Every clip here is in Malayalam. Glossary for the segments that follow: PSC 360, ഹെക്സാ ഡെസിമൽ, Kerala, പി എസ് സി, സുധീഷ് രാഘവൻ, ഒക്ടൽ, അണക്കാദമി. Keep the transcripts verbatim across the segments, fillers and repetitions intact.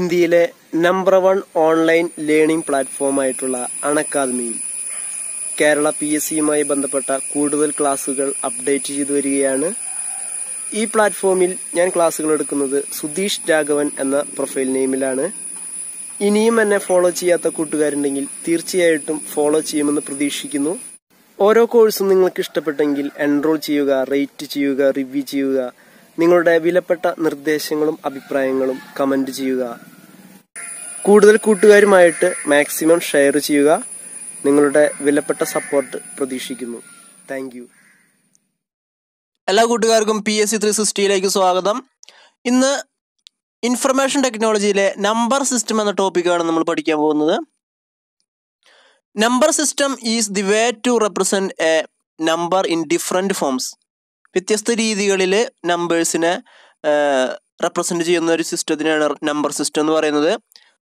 ഇന്ത്യയിലെ നമ്പർ വൺ ഓൺലൈൻ ലേണിംഗ് പ്ലാറ്റ്ഫോമായിട്ടുള്ള അണക്കാദമിയിൽ കേരള പി എസ് സിയുമായി ബന്ധപ്പെട്ട കൂടുതൽ ക്ലാസുകൾ അപ്ഡേറ്റ് ചെയ്തു വരികയാണ്. ഈ പ്ലാറ്റ്ഫോമിൽ ഞാൻ ക്ലാസുകൾ എടുക്കുന്നത് സുധീഷ് രാഘവൻ എന്ന പ്രൊഫൈൽ നെയിമിലാണ്. ഇനിയും എന്നെ ഫോളോ ചെയ്യാത്ത കൂട്ടുകാരുണ്ടെങ്കിൽ തീർച്ചയായിട്ടും ഫോളോ ചെയ്യുമെന്ന് പ്രതീക്ഷിക്കുന്നു. ഓരോ കോഴ്സും നിങ്ങൾക്ക് ഇഷ്ടപ്പെട്ടെങ്കിൽ എൻറോൾ ചെയ്യുക, റേറ്റ് ചെയ്യുക, റിവ്യൂ ചെയ്യുക. നിങ്ങളുടെ വിലപ്പെട്ട നിർദ്ദേശങ്ങളും അഭിപ്രായങ്ങളും കമന്റ് ചെയ്യുക. കൂടുതൽ കൂട്ടുകാരുമായിട്ട് മാക്സിമം ഷെയർ ചെയ്യുക. നിങ്ങളുടെ വിലപ്പെട്ട സപ്പോർട്ട് പ്രതീക്ഷിക്കുന്നു. Thank you. എല്ലാ കൂട്ടുകാർക്കും പി എസ് സി ത്രീ സിക്സ്റ്റിയിലേക്ക് സ്വാഗതം. ഇന്ന് ഇൻഫർമേഷൻ ടെക്നോളജിയിലെ നമ്പർ സിസ്റ്റം എന്ന ടോപ്പിക്കാണ് നമ്മൾ പഠിക്കാൻ പോകുന്നത്. Number system is the way to represent a number in different forms. വ്യത്യസ്ത രീതികളിൽ നമ്പേഴ്സിനെ റെപ്രസെൻറ്റ് ചെയ്യുന്ന ഒരു സിസ്റ്റത്തിനാണ് നമ്പർ സിസ്റ്റം എന്ന് പറയുന്നത്.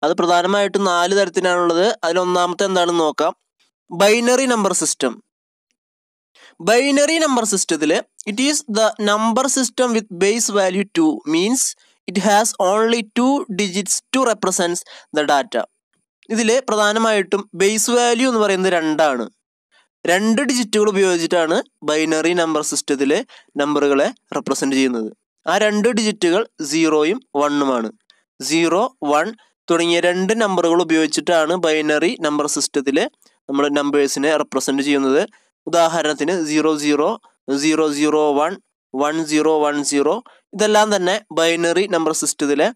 അത് പ്രധാനമായിട്ടും നാല് തരത്തിനാണുള്ളത്. അതിലൊന്നാമത്തെ എന്താണെന്ന് നോക്കാം, binary number system. Binary number സിസ്റ്റത്തിൽ it is the number system with base value two, means it has only two digits to represents the data. ഇതിൽ പ്രധാനമായിട്ടും ബേസ് വാല്യൂ എന്ന് പറയുന്നത് രണ്ടാണ്. രണ്ട് ഡിജിറ്റുകൾ ഉപയോഗിച്ചിട്ടാണ് ബൈനറി നമ്പർ സിസ്റ്റത്തിലെ നമ്പറുകളെ റെപ്രസെൻറ്റ് ചെയ്യുന്നത്. ആ രണ്ട് ഡിജിറ്റുകൾ സീറോയും വണ്ണുമാണ്. സീറോ വൺ തുടങ്ങിയ രണ്ട് നമ്പറുകൾ ഉപയോഗിച്ചിട്ടാണ് ബൈനറി നമ്പർ സിസ്റ്റത്തിലെ നമ്മൾ നമ്പേഴ്സിനെ റെപ്രസെൻറ്റ് ചെയ്യുന്നത്. ഉദാഹരണത്തിന് zero zero zero zero one one zero one zero ഇതെല്ലാം തന്നെ ബൈനറി നമ്പർ സിസ്റ്റത്തിലെ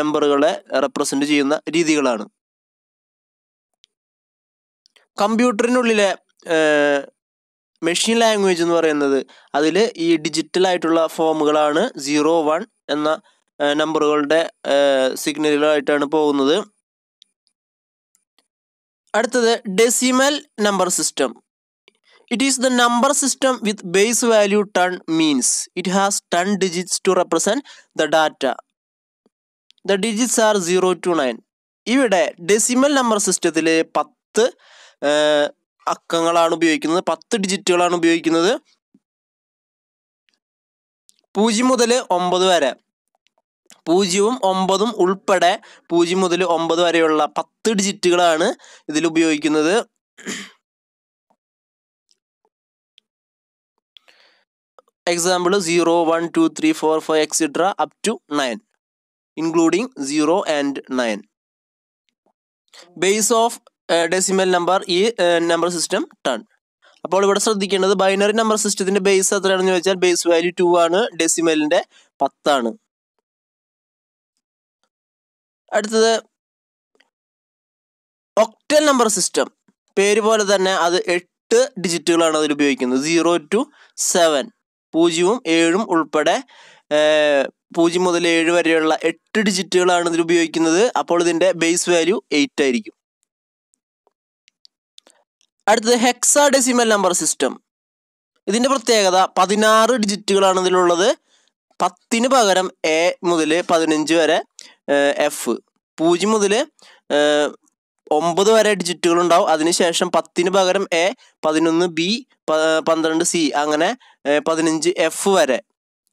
നമ്പറുകളെ റെപ്രസെൻറ്റ് ചെയ്യുന്ന രീതികളാണ്. കമ്പ്യൂട്ടറിനുള്ളിലെ മെഷീൻ ലാംഗ്വേജ് എന്ന് പറയുന്നത് അതിൽ ഈ ഡിജിറ്റലായിട്ടുള്ള ഫോമുകളാണ്. സീറോ വൺ എന്ന നമ്പറുകളുടെ സിഗ്നലുകളായിട്ടാണ് പോകുന്നത്. അടുത്തത് decimal number system. It is the number system with base value ten, means it has ten digits to represent the data. The digits are zero to nine. ഇവിടെ ഡെസിമൽ നമ്പർ സിസ്റ്റത്തിൽ പത്ത് അക്കങ്ങളാണ് ഉപയോഗിക്കുന്നത്, പത്ത് ഡിജിറ്റുകളാണ് ഉപയോഗിക്കുന്നത്. പൂജ്യം മുതൽ ഒമ്പത് വരെ, പൂജ്യവും ഒമ്പതും ഉൾപ്പെടെ പൂജ്യം മുതൽ ഒമ്പത് വരെയുള്ള പത്ത് ഡിജിറ്റുകളാണ് ഇതിൽ ഉപയോഗിക്കുന്നത്. Example zero one two three four five etcetera up to nine, including zero and nine. Base of decimal number ഈ നമ്പർ സിസ്റ്റം ടെൻ. അപ്പോൾ ഇവിടെ ശ്രദ്ധിക്കേണ്ടത് ബൈനറി നമ്പർ സിസ്റ്റത്തിന്റെ ബേസ് എത്രയാണെന്ന് ചോദിച്ചാൽ ബേസ് വാല്യൂ ടു ആണ്, ഡെസിമലിന്റെ പത്താണ്. അടുത്തത് ഒക്ടൽ നമ്പർ സിസ്റ്റം. പേര് പോലെ തന്നെ അത് എട്ട് ഡിജിറ്റുകളാണ് അതിൽ ഉപയോഗിക്കുന്നത്. സീറോ ടു സെവൻ, പൂജ്യവും ഏഴും ഉൾപ്പെടെ പൂജ്യം മുതൽ ഏഴ് വരെയുള്ള എട്ട് ഡിജിറ്റുകളാണ് ഇതിൽ ഉപയോഗിക്കുന്നത്. അപ്പോൾ ഇതിന്റെ ബേസ് വാല്യൂ എയ്റ്റ് ആയിരിക്കും. അടുത്തത് ഹെക്സാ ഡെസിമൽ നമ്പർ സിസ്റ്റം. ഇതിൻ്റെ പ്രത്യേകത പതിനാറ് ഡിജിറ്റുകളാണ് ഇതിലുള്ളത്. പത്തിന് പകരം എ മുതൽ പതിനഞ്ച് വരെ എഫ്, പൂജ്യം മുതൽ ഒമ്പത് വരെ ഡിജിറ്റുകളുണ്ടാവും. അതിനുശേഷം പത്തിന് പകരം എ, പതിനൊന്ന് ബി, പന്ത്രണ്ട് സി, അങ്ങനെ പതിനഞ്ച് എഫ് വരെ.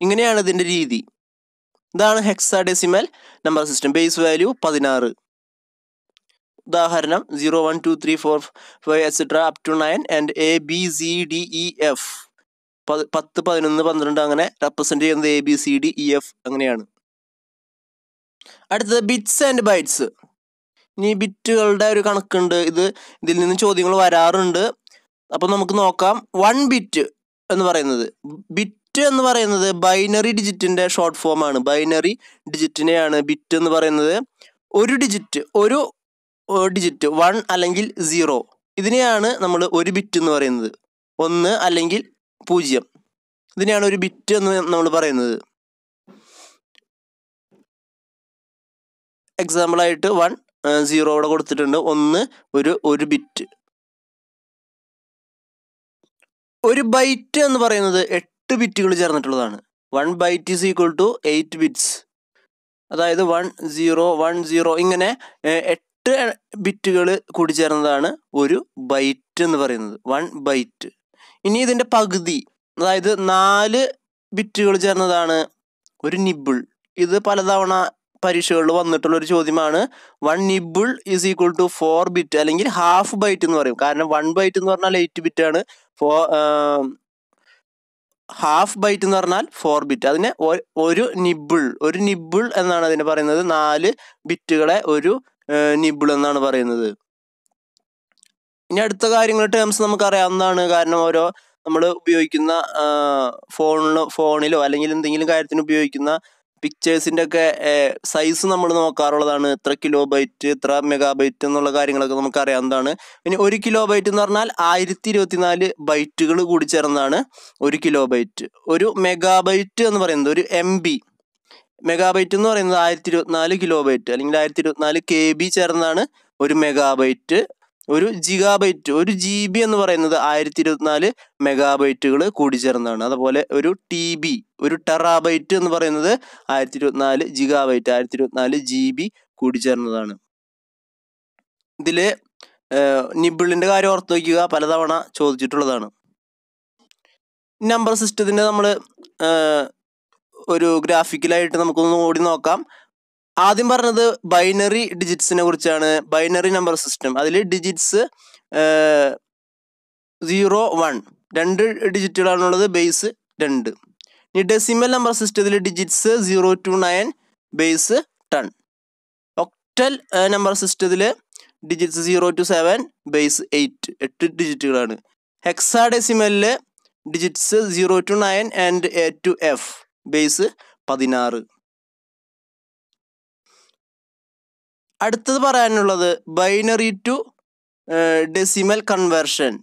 ഇങ്ങനെയാണ് ഇതിൻ്റെ രീതി. ഇതാണ് ഹെക്സാ ഡെസിമൽ number system. Base value പതിനാറ്. ഉദാഹരണം zero one two three four five etcetera up to nine and A B C D E F. പത്ത്, പതിനൊന്ന്, പന്ത്രണ്ട് അങ്ങനെ റെപ്രസെന്റ് ചെയ്യുന്നത് A B C D E F അങ്ങനെയാണ്. അടുത്തത് ബിറ്റ്സ് ആൻഡ് ബൈറ്റ്സ്. ഇനി ബിറ്റുകളുടെ ഒരു കണക്കുണ്ട്. ഇത് ഇതിൽ നിന്ന് ചോദ്യങ്ങൾ വരാറുണ്ട്. അപ്പോൾ നമുക്ക് നോക്കാം. വൺ ബിറ്റ് എന്ന് പറയുന്നത്, ബിറ്റ് എന്ന് പറയുന്നത് ബൈനറി ഡിജിറ്റിന്റെ ഷോർട്ട് ഫോം ആണ്. ബൈനറി ഡിജിറ്റിനെയാണ് ബിറ്റ് എന്ന് പറയുന്നത്. ഒരു ഡിജിറ്റ്, ഒരു ഡിജിറ്റ് വൺ അല്ലെങ്കിൽ സീറോ, ഇതിനെയാണ് നമ്മൾ ഒരു ബിറ്റ് എന്ന് പറയുന്നത്. ഒന്ന് അല്ലെങ്കിൽ പൂജ്യം, ഇതിനെയാണ് ഒരു ബിറ്റ് എന്ന് നമ്മൾ പറയുന്നത്. എക്സാമ്പിളായിട്ട് വൺ സീറോ ഇവിടെ കൊടുത്തിട്ടുണ്ട്. ഒന്ന് ഒരു ഒരു ബിറ്റ്. ഒരു ബൈറ്റ് എന്ന് പറയുന്നത് എട്ട് ബിറ്റുകൾ ചേർന്നിട്ടുള്ളതാണ്. One byte is equal to eight bits. അതായത് വൺ സീറോ വൺ സീറോ ഇങ്ങനെ എട്ട് ബിറ്റുകൾ കൂടി ചേർന്നതാണ് ഒരു ബൈറ്റ് എന്ന് പറയുന്നത്, വൺ ബൈറ്റ്. ഇനി ഇതിൻ്റെ പകുതി, അതായത് നാല് ബിറ്റുകൾ ചേർന്നതാണ് ഒരു നിബിൾ. ഇത് പലതവണ പരീക്ഷകളിൽ വന്നിട്ടുള്ള ഒരു ചോദ്യമാണ് one nibble is equal to four bit അല്ലെങ്കിൽ half byte എന്ന് പറയും കാരണം one byte എന്ന് പറഞ്ഞാൽ eight bit ആണ് half byte എന്ന് പറഞ്ഞാൽ four bit അതിനെ ഒരു nibble ഒരു nibble എന്നാണ് അതിനെ പറയുന്നത് നാല് ബിറ്റുകളെ ഒരു nibble എന്നാണ് പറയുന്നത് ഇനി അടുത്ത കാര്യങ്ങൾ ടേംസ് നമുക്ക് അറിയാവുന്നതാണ് കാരണം ഓരോ നമ്മൾ ഉപയോഗിക്കുന്ന ഫോണിലോ ഫോണിലോ അല്ലെങ്കിൽ എന്തെങ്കിലും കാര്യത്തിന് ഉപയോഗിക്കുന്ന പിക്ചേഴ്സിന്റെ ഒക്കെ സൈസ് നമ്മൾ നോക്കാറുള്ളതാണ് എത്ര കിലോബൈറ്റ് എത്ര മെഗാബൈറ്റ് എന്നുള്ള കാര്യങ്ങളൊക്കെ നമുക്ക് അറിയാവുന്നതാണ് പിന്നെ one കിലോബൈറ്റ് എന്ന് പറഞ്ഞാൽ one thousand twenty-four ബൈറ്റുകൾ കൂടി ചേർന്നാണ് one കിലോബൈറ്റ് ഒരു മെഗാബൈറ്റ് എന്ന് പറയുന്നത് ഒരു എംബി മെഗാബൈറ്റ് എന്ന് പറയുന്നത് one thousand twenty-four കിലോബൈറ്റ് അല്ലെങ്കിൽ one thousand twenty-four കെബി ചേർന്നാണ് ഒരു മെഗാബൈറ്റ് ഒരു ജിഗാബൈറ്റ് ഒരു ജിബി എന്ന് പറയുന്നത് one thousand twenty-four മെഗാബൈറ്റുകൾ കൂടി ചേർന്നാണ് അതുപോലെ ഒരു ടിബി ഒരു ടെറാബൈറ്റ് എന്ന് പറയുന്നത് one thousand twenty-four gigabyte one thousand twenty-four GB കൂടി ചേർന്നതാണ് ഇതിലെ നിബിളിന്റെ കാര്യം ഓർത്തു വെക്കുക പലതവണ ചോദിച്ചിട്ടുള്ളതാണ് നമ്പർ സിസ്റ്റത്തിന്റെ നമ്മൾ ഒരു ഗ്രാഫിക്കലായിട്ട് നമുക്കൊന്ന് ഓടി നോക്കാം ആദ്യം പറഞ്ഞത് ബൈനറി ഡിജിറ്റ്സിനെ കുറിച്ചാണ് ബൈനറി നമ്പർ സിസ്റ്റം അതിൽ ഡിജിറ്റ്സ് zero one രണ്ട് ഡിജിറ്റുകളാണ് ഉള്ളത് ബേസ് two ഇനി ഡെസിമൽ നമ്പർ സിസ്റ്റത്തിൽ digits zero two nine base ten ഒക്ടൽ number സിസ്റ്റത്തിൽ digits zero two seven base eight എട്ട് ഡിജിറ്റുകളാണ് ഹെക്സാഡെസിമലിൽ digits zero two nine and A to F base sixteen അടുത്തത് പറയാനുള്ളത് ബൈനറി ടു ഡെസിമൽ കൺവേർഷൻ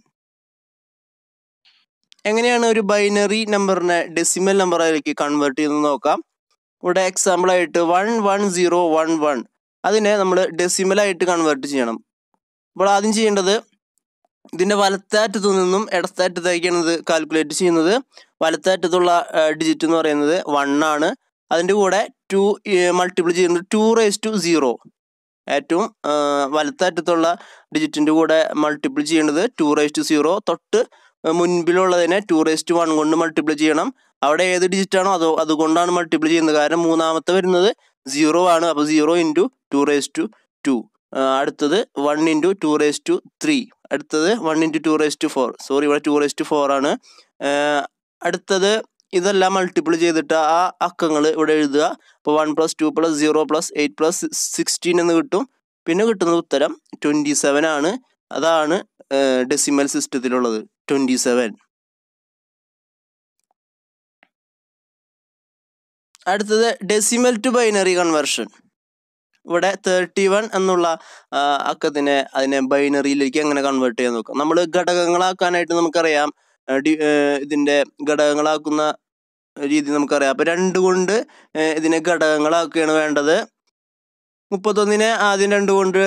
എങ്ങനെയാണ് ഒരു ബൈനറി നമ്പറിനെ ഡെസിമൽ നമ്പറിലേക്ക് കൺവേർട്ട് ചെയ്യുന്നത് നോക്കാം ഇവിടെ എക്സാമ്പിൾ ആയിട്ട് one one zero one one അതിനെ നമ്മൾ ഡെസിമൽ ആയിട്ട് കൺവേർട്ട് ചെയ്യണം അപ്പോൾ ആദ്യം ചെയ്യേണ്ടത് ഇതിന്റെ വലത്തറ്റത്തു നിന്നും ഇടത്തറ്റത്തേക്കാണ് ഇത് കാൽക്കുലേറ്റ് ചെയ്യുന്നത് വലത്തറ്റത്തുള്ള ഡിജിറ്റ് എന്ന് പറയുന്നത് one ആണ് അതിന്റെ കൂടെ two മൾട്ടിപ്ലൈ ചെയ്യുന്നത് two raised to zero ഏറ്റവും വലത്തറ്റത്തുള്ള ഡിജിറ്റിന്റെ കൂടെ മൾട്ടിപ്ലൈ ചെയ്യുന്നത് two raised to zero തൊട്ട് മുൻപിലുള്ളതിനെ two raised to one കൊണ്ട് മൾട്ടിപ്ലൈ ചെയ്യണം അവിടെ ഏത് ഡിജിറ്റ് ആണോ അതോ അതുകൊണ്ടാണ് മൾട്ടിപ്ലൈ ചെയ്യുന്നത് കാരണം മൂന്നാമത്തെ വരുന്നത് zero ആണ് അപ്പോൾ zero into two raised to two അടുത്തത് one into two raised to three അടുത്തത് one into two raised to four sorry ഇവിടെ two raised to four ആണ് അടുത്തത് ഇതെല്ലാം മൾട്ടിപ്ലൈ ചെയ്തിട്ട് ആ അക്കങ്ങൾ ഇവിടെ എഴുതുക അപ്പോൾ one plus two plus zero plus eight plus sixteen എന്ന് കിട്ടും പിന്നെ കിട്ടുന്ന ഉത്തരം twenty-seven ആണ് അതാണ് ഡെസിമൽ സിസ്റ്റത്തിലുള്ളത് twenty-seven അടുത്തത് ഡെസിമൽ ടു ബൈനറി കൺവേർഷൻ ഇവിടെ thirty-one എന്നുള്ള അക്കത്തിനെ അതിനെ ബൈനറിയിലേക്ക് എങ്ങനെ കൺവേർട്ട് ചെയ്യാൻ നോക്കാം നമ്മൾ ഘടകങ്ങളാക്കാനായിട്ട് നമുക്കറിയാം ഇതിന്റെ ഘടകങ്ങളാക്കുന്ന രീതി നമുക്കറിയാം അപ്പോൾ two കൊണ്ട് ഇതിനെ ഘടകങ്ങളാക്കുകയാണ് വേണ്ടത് thirty-one നെ ആദ്യം two കൊണ്ട്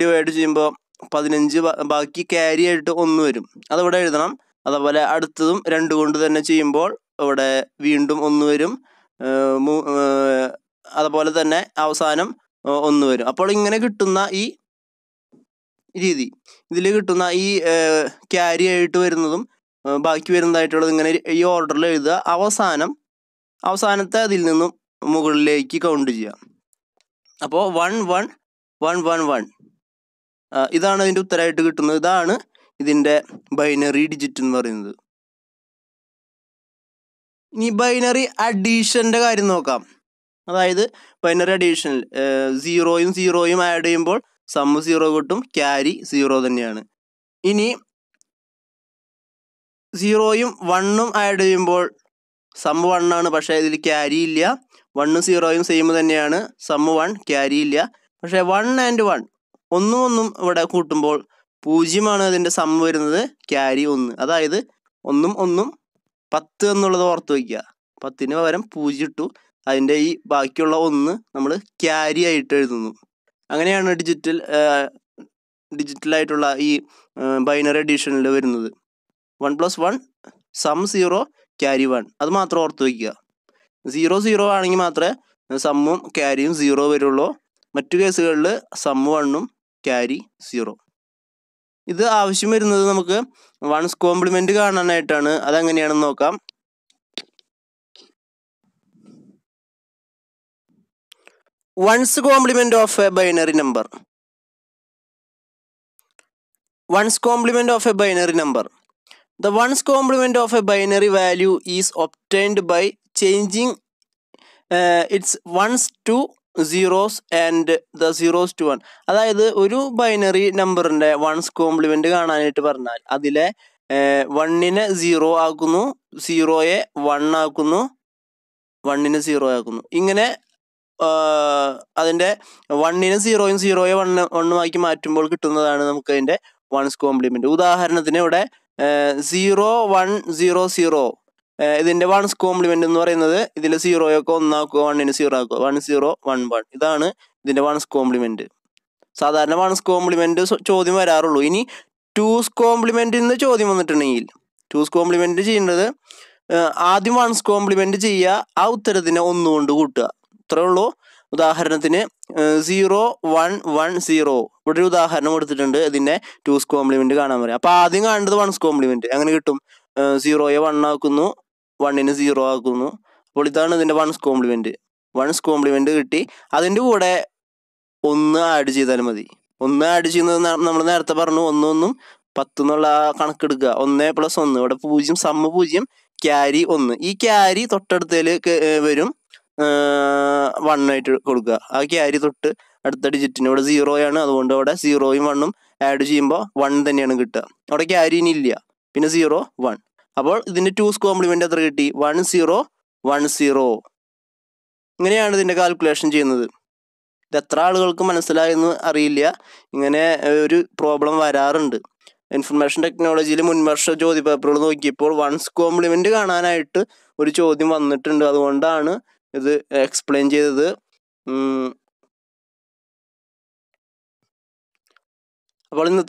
ഡിവൈഡ് ചെയ്യുമ്പോൾ fifteen ബാക്കി ക്യാരി ആയിട്ട് one വരും അത് ഇവിടെ എഴുതണം അതുപോലെ അടുത്തതും two കൊണ്ട് തന്നെ ചെയ്യുമ്പോൾ ഇവിടെ വീണ്ടും one വരും അതുപോലെ തന്നെ അവസാനം one വരും അപ്പോൾ ഇങ്ങനെ കിട്ടുന്ന ഈ രീതി ഇതിൽ കിട്ടുന്ന ഈ ക്യാരി ആയിട്ട് വരുന്നതും ബാക്കി വരുന്നതായിട്ടുള്ളത് ഇങ്ങനെ ഈ ഓർഡറിൽ എഴുതുക അവസാനം അവസാനത്തെ അതിൽ നിന്നും മുകളിലേക്ക് കൗണ്ട് ചെയ്യാം അപ്പോൾ one one one one one ഇതാണ് ഇതിന്റെ ഉത്തരമായിട്ട് കിട്ടുന്നത് ഇതാണ് ഇതിന്റെ ബൈനറി ഡിജിറ്റ് എന്ന് പറയുന്നത് ഇനി ബൈനറി അഡീഷന്റെ കാര്യം നോക്കാം അതായത് ബൈനറി അഡീഷൻ സീറോയും സീറോയും ആഡ് ചെയ്യുമ്പോൾ സം സീറോ കിട്ടും ക്യാരി സീറോ തന്നെയാണ് ഇനി സീറോയും വണ്ണും ആഡ് ചെയ്യുമ്പോൾ സം one ആണ് പക്ഷേ ഇതിൽ ക്യാരി ഇല്ല വണ്ണും സീറോയും സെയിം തന്നെയാണ് സം one ക്യാരി ഇല്ല പക്ഷേ one and one ഒന്നും ഒന്നും ഇവിടെ കൂട്ടുമ്പോൾ പൂജ്യമാണ് അതിൻ്റെ സം വരുന്നത് ക്യാരി one അതായത് ഒന്നും ഒന്നും ten എന്നുള്ളത് ഓർത്ത് വയ്ക്കുക പത്തിന് പകരം പൂജ്യം ഇട്ടു അതിൻ്റെ ഈ ബാക്കിയുള്ള ഒന്ന് നമ്മൾ ക്യാരി ആയിട്ട് എഴുതുന്നു അങ്ങനെയാണ് ഡിജിറ്റൽ ഡിജിറ്റലായിട്ടുള്ള ഈ ബൈനറി അഡീഷനിൽ വരുന്നത് one plus one sum zero carry one അത് മാത്രം ഓർത്ത് വയ്ക്കുക സീറോ സീറോ ആണെങ്കിൽ മാത്രമേ സമ്മും ക്യാരിയും സീറോ വരുള്ളൂ മറ്റു കേസുകളിൽ സം വണ്ണും ക്യാരി സീറോ ഇത് ആവശ്യം വരുന്നത് നമുക്ക് വൺസ് കോംപ്ലിമെന്റ് കാണാനായിട്ടാണ് അതെങ്ങനെയാണെന്ന് നോക്കാം one's complement of a binary number. One's complement of a binary number. The one's complement of a binary value is obtained by changing uh, its ones to zeros and the zeros to one. That is, one binary number is one's complement. That is, Uh, one in a zero agunu, zero a one agunu, one in a zero agunu. Ingene uh adende one in a zero in zero a one on makimatimol to another kind of one's complement. Uda Harnathinode uh zero one zero zero. Uh then the one's complement in another the zero a con now one in a zero one zero one one. Idana then the one's complement. Sadana one's complement so chodima aruluini. Two's complement in the chodim on the tunnel. Two's complement in the Adiman's complement Gia out there than unknown to Uta. Trollo the Harnatine zero one one zero. What do the Hanot the two's complement? Pathing under the one's complement. Anganitum zero a one nacuno, one in a zero acuno, Politana than the one's complement. One's complementarity. Adendu would I unna adji than Madi. On that, we will not be able to do this. On that, plus on that, we will be carry on. This carry to the one night. This carry to the digit zero and zero in one. Add one then you get. Or carry nil. Pin zero one. About the two's complement of one zero one zero. Calculation. The Tralgolkum and Salino Arelia in a problem where aren't information technology limon Marsha Joe the Prono Kipor once complementing an night, which showed him on the trend of the one dana is the explain the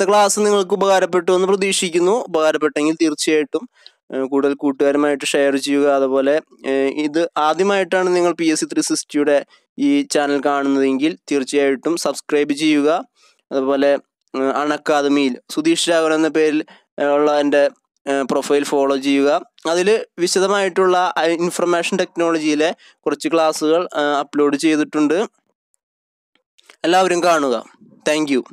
class and the Kubarapeton Prodishino, Barapeting Tirchetum, Kudal Kutermite Share Juga the Vole, either Adimaitan Ningle P S C three sixty. This channel is subscribe subscribe to the channel. Anakadamil. Sudhish Ragar profile follow the information technology classes upload the Thank you.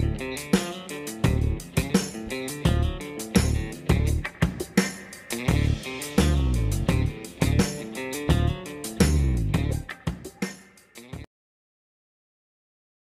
Thank you.